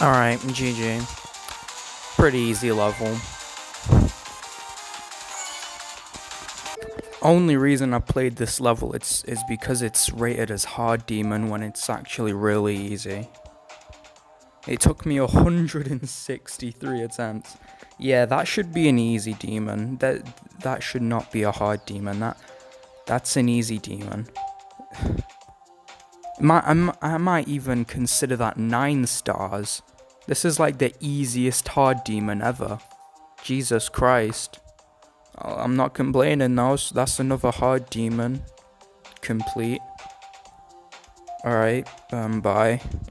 Alright, GG. Pretty easy level. Only reason I played this level is because it's rated as hard demon when it's actually really easy. It took me 163 attempts. Yeah, that should be an easy demon. That should not be a hard demon. That's an easy demon. I might even consider that 9 stars. This is like the easiest hard demon ever. Jesus Christ. I'm not complaining though, so that's another hard demon. Complete. Alright, bye.